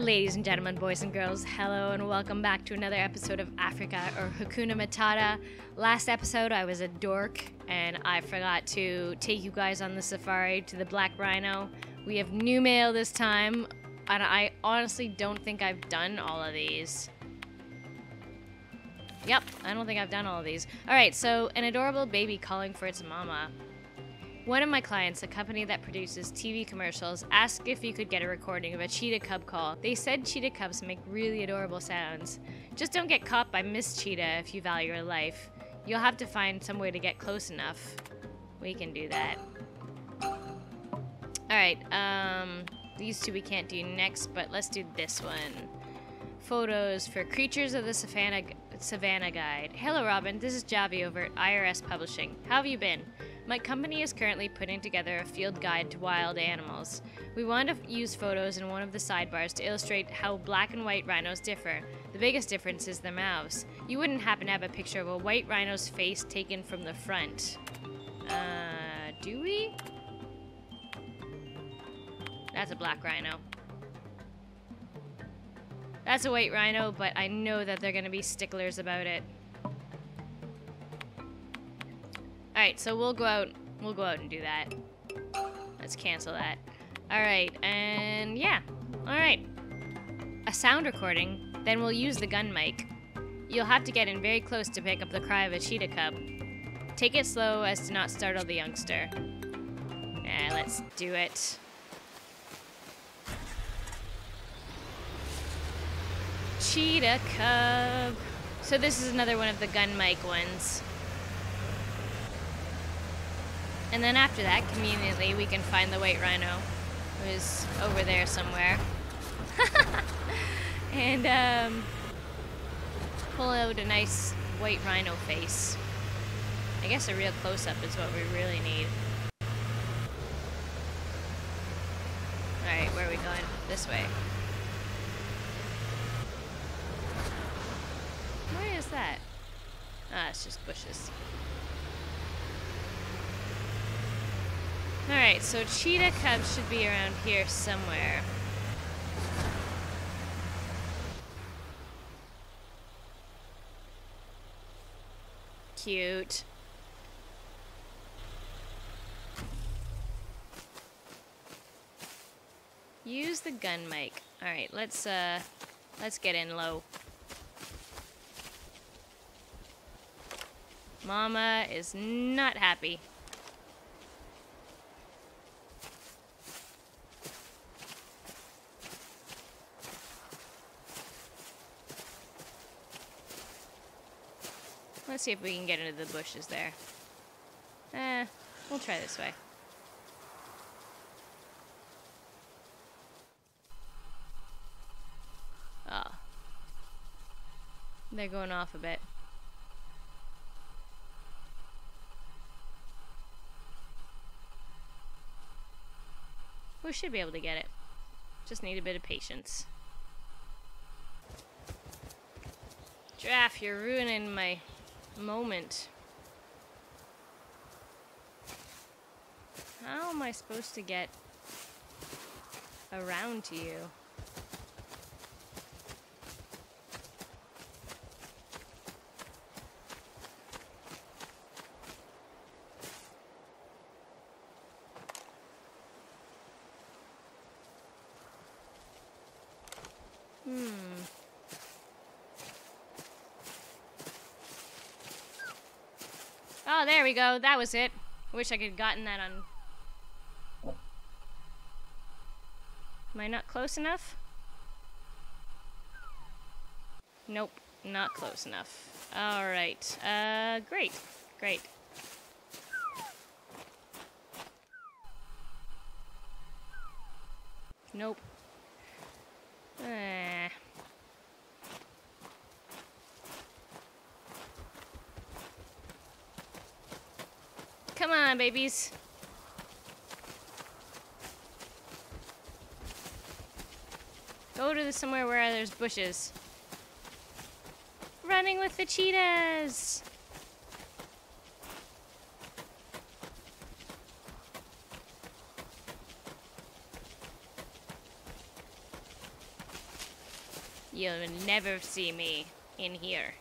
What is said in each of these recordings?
Ladies and gentlemen, boys and girls, hello and welcome back to another episode of Afrika or Hakuna Matata. Last episode I was a dork and I forgot to take you guys on the safari to the black rhino. We have new mail this time and I honestly don't think I've done all of these. Yep, I don't think I've done all of these. Alright, so an adorable baby calling for its mama. One of my clients, a company that produces TV commercials, asked if you could get a recording of a cheetah cub call. They said cheetah cubs make really adorable sounds. Just don't get caught by Miss Cheetah if you value your life. You'll have to find some way to get close enough. We can do that. Alright, these two we can't do next, but let's do this one. Photos for Creatures of the Savannah Guide. Hello Robin, this is Javi over at IRS Publishing. How have you been? My company is currently putting together a field guide to wild animals. We wanted to use photos in one of the sidebars to illustrate how black and white rhinos differ. The biggest difference is their mouths. You wouldn't happen to have a picture of a white rhino's face taken from the front. Do we? That's a black rhino. That's a white rhino, but I know that they're gonna be sticklers about it. Alright, so we'll go out and do that. Let's cancel that. Alright, and yeah. Alright. A sound recording, then we'll use the gun mic. You'll have to get in very close to pick up the cry of a cheetah cub. Take it slow as to not startle the youngster. Yeah, let's do it. Cheetah cub. So this is another one of the gun mic ones. And then after that, conveniently, we can find the white rhino, who is over there somewhere. And pull out a nice white rhino face. I guess a real close-up is what we really need. Alright, where are we going? This way. Where is that? Ah, it's just bushes. Alright, so cheetah cubs should be around here somewhere. Cute. Use the gun mic. Alright, let's get in low. Mama is not happy. Let's see if we can get into the bushes there. We'll try this way. Oh. They're going off a bit. We should be able to get it. Just need a bit of patience. Giraffe, you're ruining my moment. How am I supposed to get around to you? Oh, there we go. That was it. Wish I could have gotten that on... Am I not close enough? Nope, not close enough. Alright. Great. Great. Nope. Come on, babies. Go to somewhere where there's bushes. Running with the cheetahs! You'll never see me in here.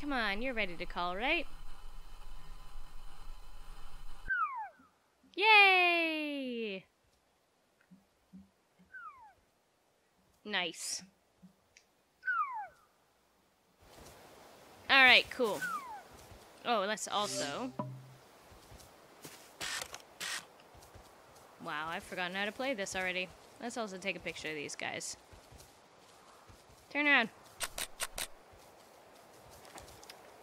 Come on, you're ready to call, right? Yay! Nice. Alright, cool. Oh, let's also... Wow, I've forgotten how to play this already. Let's also take a picture of these guys. Turn around.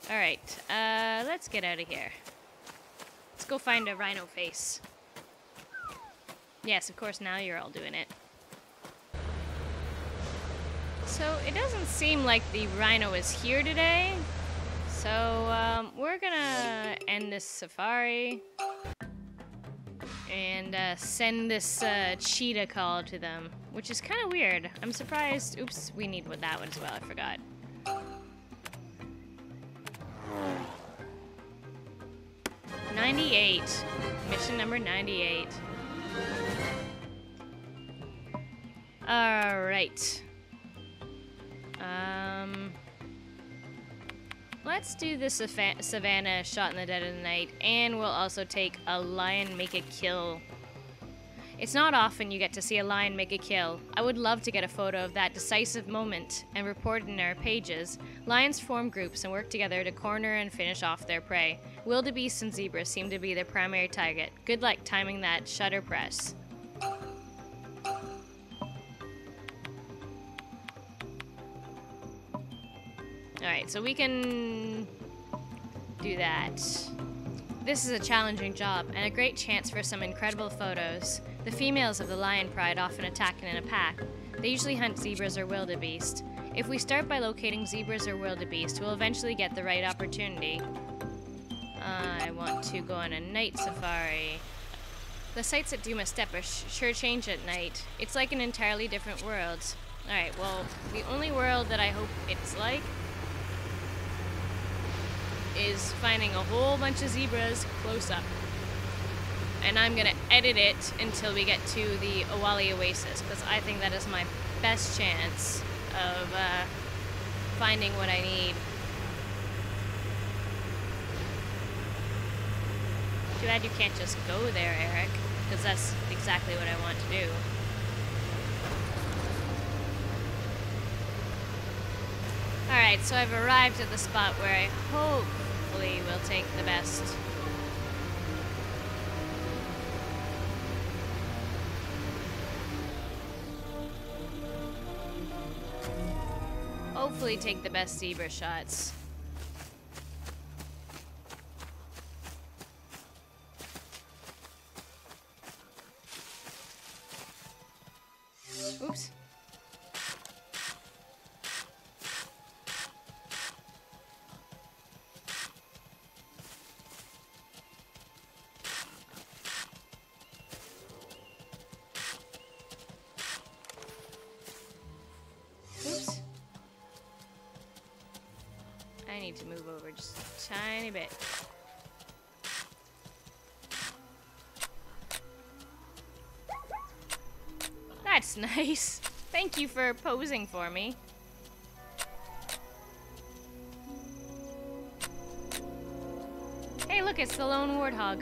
Alright, let's get out of here. Let's go find a rhino face. Yes, of course, now you're all doing it. So, it doesn't seem like the rhino is here today. So, we're gonna end this safari. And, send this, cheetah call to them. Which is kind of weird. I'm surprised. Oops, we need that one as well, I forgot. Mission number 98. Alright. Let's do the Savannah shot in the dead of the night, and we'll also take a lion make a kill. It's not often you get to see a lion make a kill. I would love to get a photo of that decisive moment and report in our pages. Lions form groups and work together to corner and finish off their prey. Wildebeest and zebras seem to be their primary target. Good luck timing that shutter press. Alright, so we can do that. This is a challenging job and a great chance for some incredible photos. The females of the lion pride often attack in a pack. They usually hunt zebras or wildebeest. If we start by locating zebras or wildebeest, we'll eventually get the right opportunity. I want to go on a night safari. The sights at Duma Steppe sure change at night. It's like an entirely different world. Alright, well, the only world that I hope it's like is finding a whole bunch of zebras close up. And I'm going to edit it until we get to the Owali Oasis, because I think that is my best chance of finding what I need. Too bad you can't just go there, Eric, because that's exactly what I want to do. Alright, so I've arrived at the spot where I hopefully will take the best. Hopefully take the best zebra shots. Oops. Oops. I need to move over just a tiny bit. That's nice. Thank you for posing for me. Hey, look, it's the lone warthog.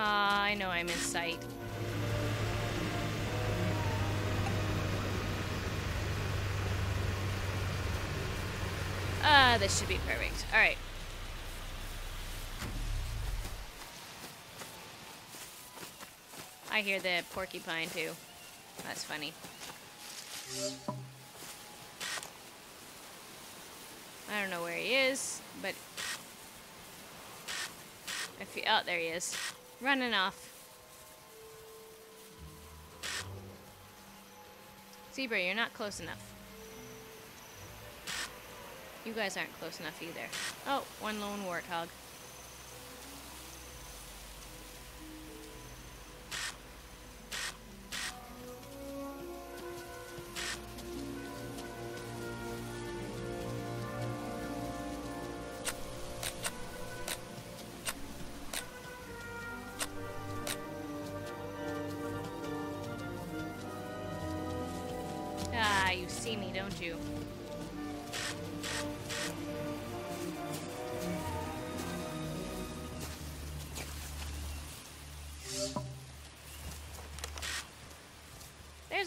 Aw, I know I'm in sight. Now this should be perfect. All right. I hear the porcupine too. That's funny. I don't know where he is, but if he, oh, there he is, running off. Zebra, you're not close enough. You guys aren't close enough either. Oh, one lone warthog.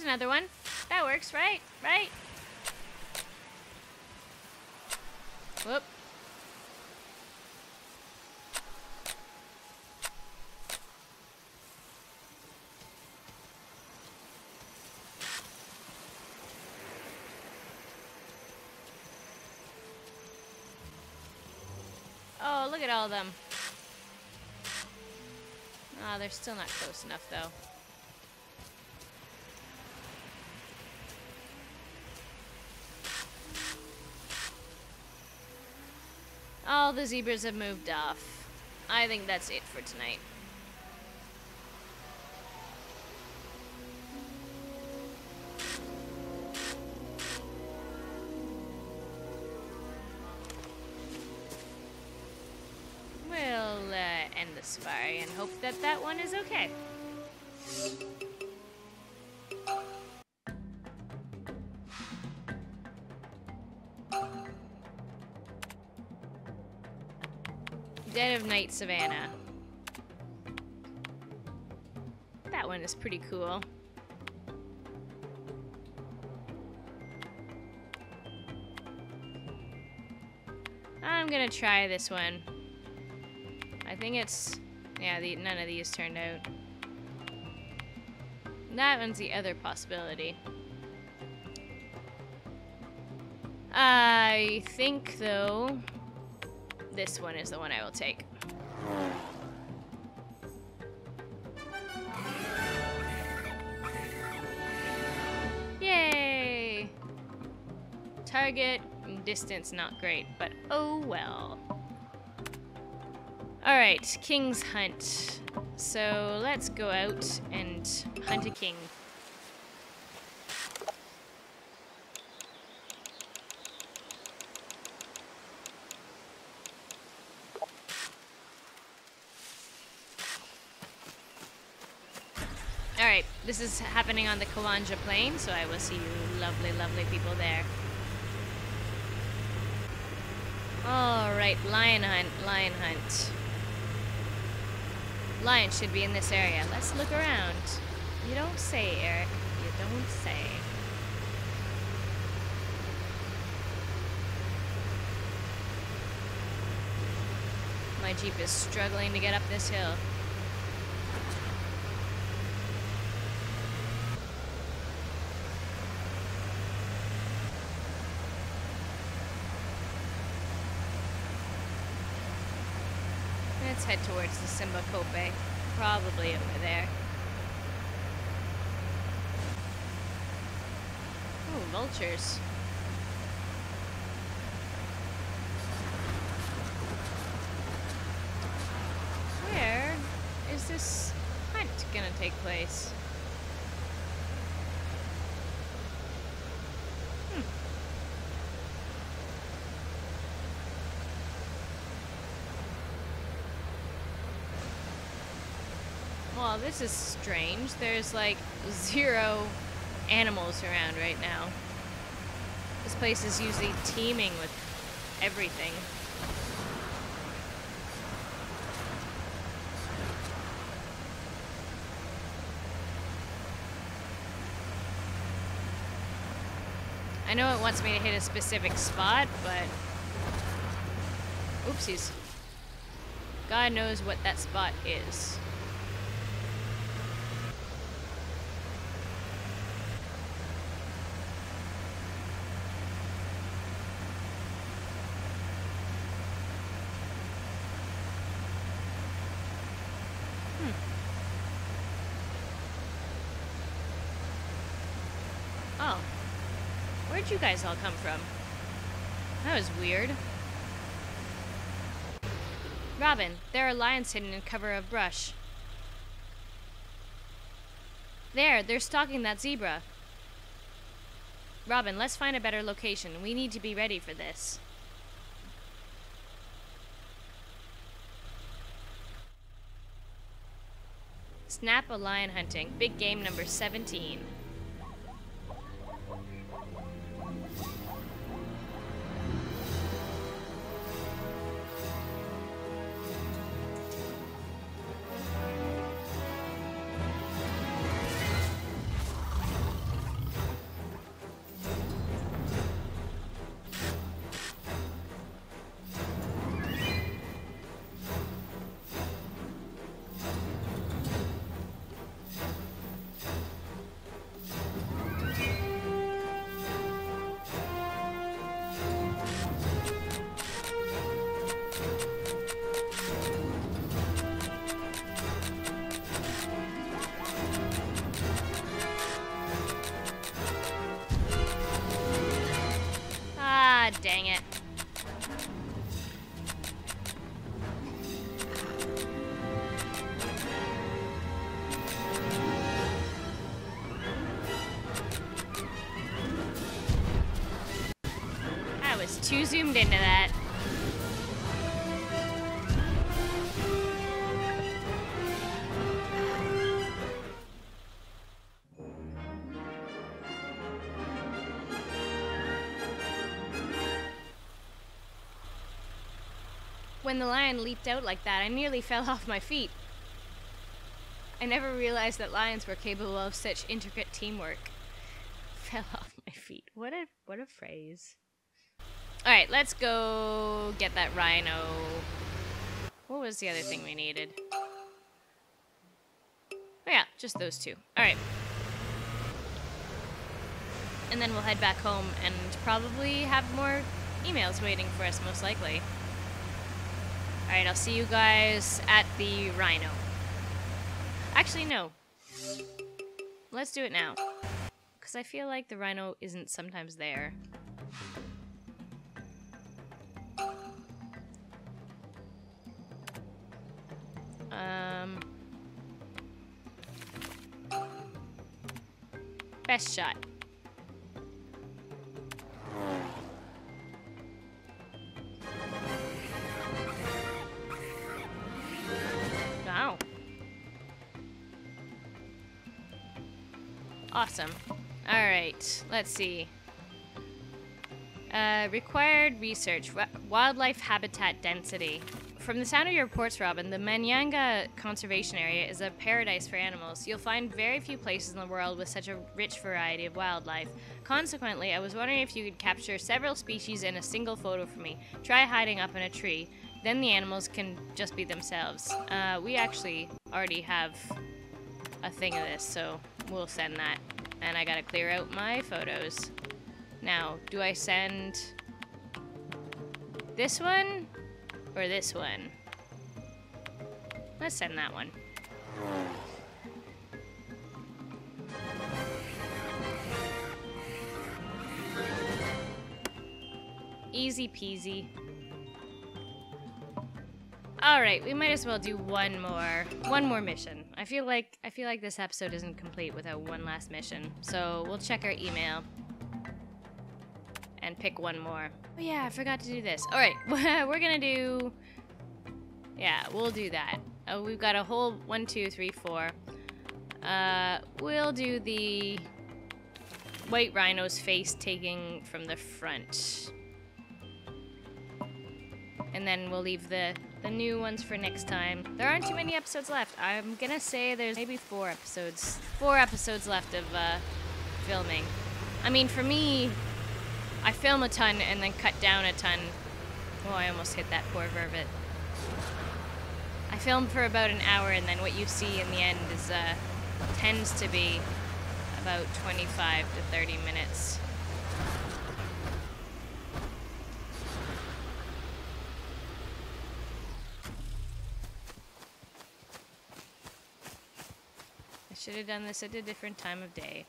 Another one. That works, right? Right? Whoop. Oh, look at all of them. Ah, they're still not close enough, though. All the zebras have moved off. I think that's it for tonight. We'll end the safari and hope that that one is okay. Dead of Night Savannah. That one is pretty cool. I'm gonna try this one. I think it's... yeah, none of these turned out. That one's the other possibility. I think, though... this one is the one I will take. Yay! Target and distance not great, but oh well. Alright, King's Hunt. So let's go out and hunt a king. Alright, this is happening on the Kalanga Plain, so I will see you lovely, lovely people there. Alright, lion hunt, lion hunt. Lions should be in this area. Let's look around. You don't say, Eric. You don't say. My Jeep is struggling to get up this hill. Let's head towards the Simba Kopje, probably over there. Ooh, vultures. Where is this hunt gonna take place? Well, this is strange. There's like 0 animals around right now. This place is usually teeming with everything. I know it wants me to hit a specific spot, but Oopsies. God knows what that spot is. You guys all come from? That was weird. Robin, there are lions hidden in cover of brush. There, they're stalking that zebra. Robin, let's find a better location. We need to be ready for this. Snap a lion hunting. Big game number 17. Dang it. I was too zoomed into that. When the lion leaped out like that, I nearly fell off my feet. I never realized that lions were capable of such intricate teamwork. Fell off my feet. What a phrase. Alright, let's go get that rhino. What was the other thing we needed? Oh yeah, just those two. Alright. And then we'll head back home and probably have more emails waiting for us, most likely. Alright, I'll see you guys at the rhino. Actually, no. Let's do it now. Because I feel like the rhino isn't sometimes there. Best shot. Awesome. Alright, let's see. Required research. Wildlife habitat density. From the sound of your reports, Robin, the Manyanga Conservation Area is a paradise for animals. You'll find very few places in the world with such a rich variety of wildlife. Consequently, I was wondering if you could capture several species in a single photo for me. Try hiding up in a tree. Then the animals can just be themselves. We actually already have a thing of this, so... we'll send that. And I gotta clear out my photos. Now, do I send this one or this one? Let's send that one. Easy peasy. Alright, we might as well do one more mission. I feel like this episode isn't complete without one last mission. So we'll check our email and pick one more. Oh yeah, I forgot to do this. Alright, we're gonna do... yeah, we'll do that. Oh, we've got a whole 1, 2, 3, 4. We'll do the white rhino's face taking from the front. And then we'll leave the new ones for next time. There aren't too many episodes left. I'm gonna say there's maybe four episodes left of filming. I mean, for me, I film a ton and then cut down a ton Oh, I almost hit that poor vervet. I filmed for about an hour, and then what you see in the end is tends to be about 25 to 30 minutes. I should have done this at a different time of day.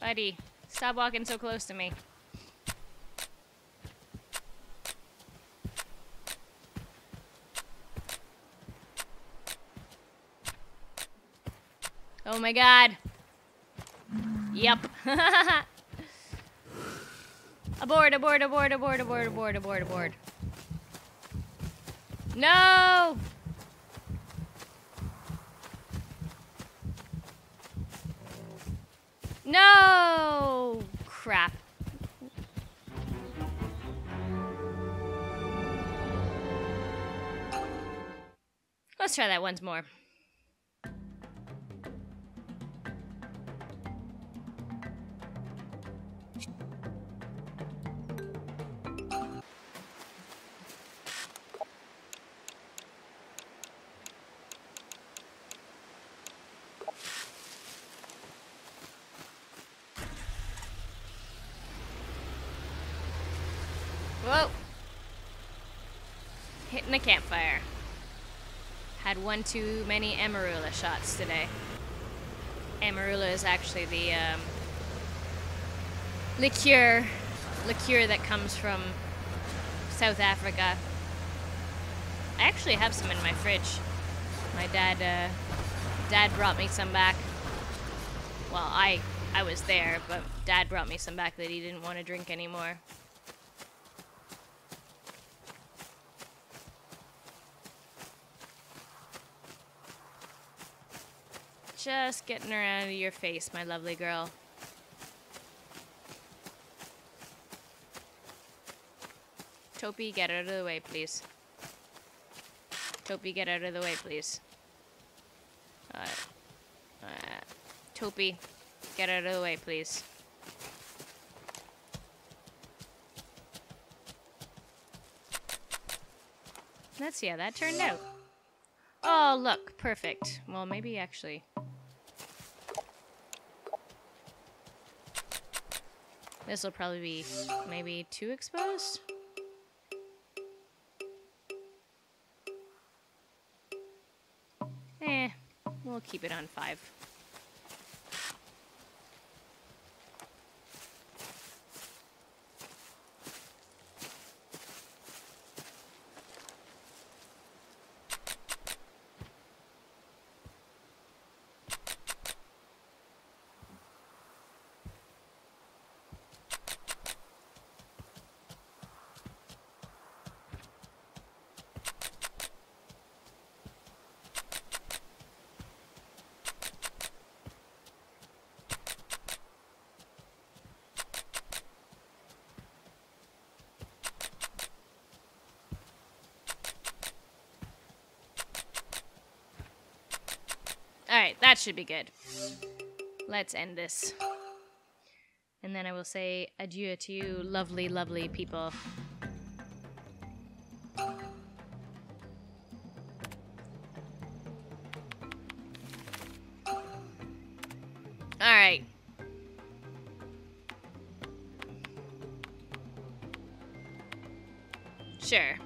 Buddy, stop walking so close to me. Oh my god. Yep. Aboard, aboard, aboard, aboard, aboard, aboard, aboard, aboard. No! No! Crap. Let's try that once more. Hitting a campfire. Had one too many Amarula shots today. Amarula is actually the liqueur that comes from South Africa. I actually have some in my fridge. My dad dad brought me some back. Well, I was there, but Dad brought me some back that he didn't want to drink anymore. Just getting her out of your face, my lovely girl. Topi, get out of the way, please. Topi, get out of the way, please. Topi, get out of the way, please. Let's see how that turned out. Oh, look, perfect. Well, maybe actually... This will probably be maybe too exposed. Eh, we'll keep it on 5. Alright, that should be good. Let's end this. And then I will say adieu to you lovely, lovely people. Alright. Sure.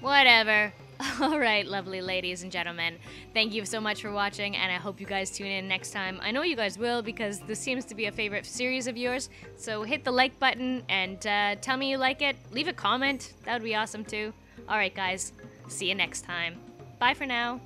Whatever. Alright, lovely ladies and gentlemen. Thank you so much for watching, and I hope you guys tune in next time. I know you guys will, because this seems to be a favorite series of yours. So hit the like button and tell me you like it. Leave a comment. That would be awesome too. Alright guys, see you next time. Bye for now.